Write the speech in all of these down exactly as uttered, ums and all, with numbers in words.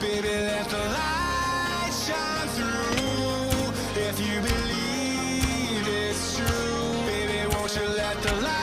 baby, let the light shine through. If you believe it's true, baby, won't you let the light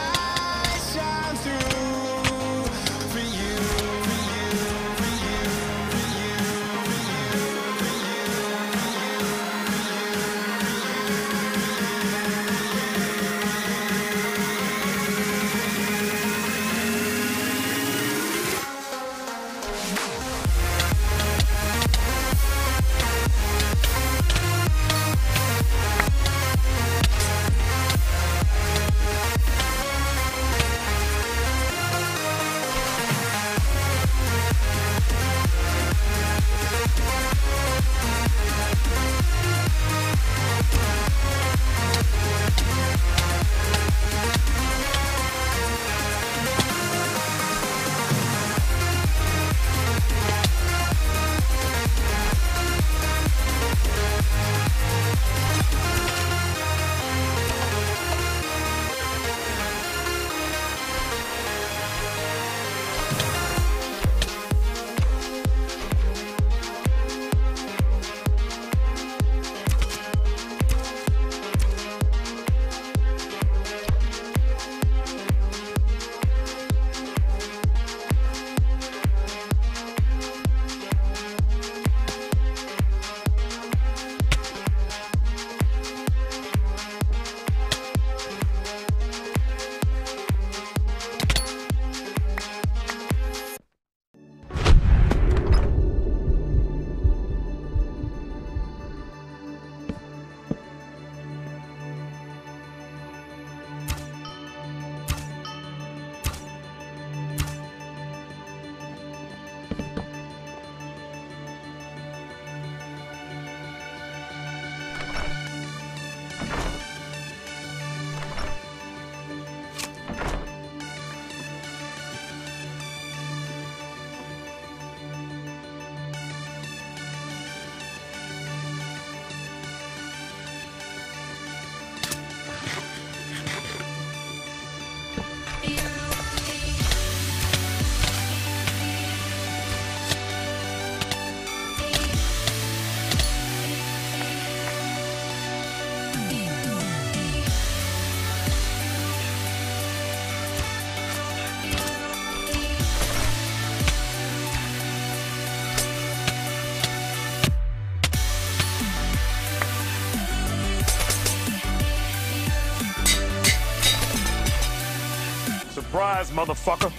eyes, motherfucker.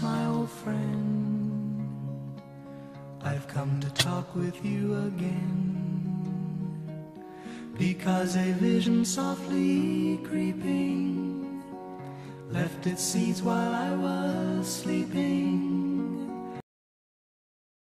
My old friend, I've come to talk with you again, because a vision softly creeping left its seeds while I was sleeping.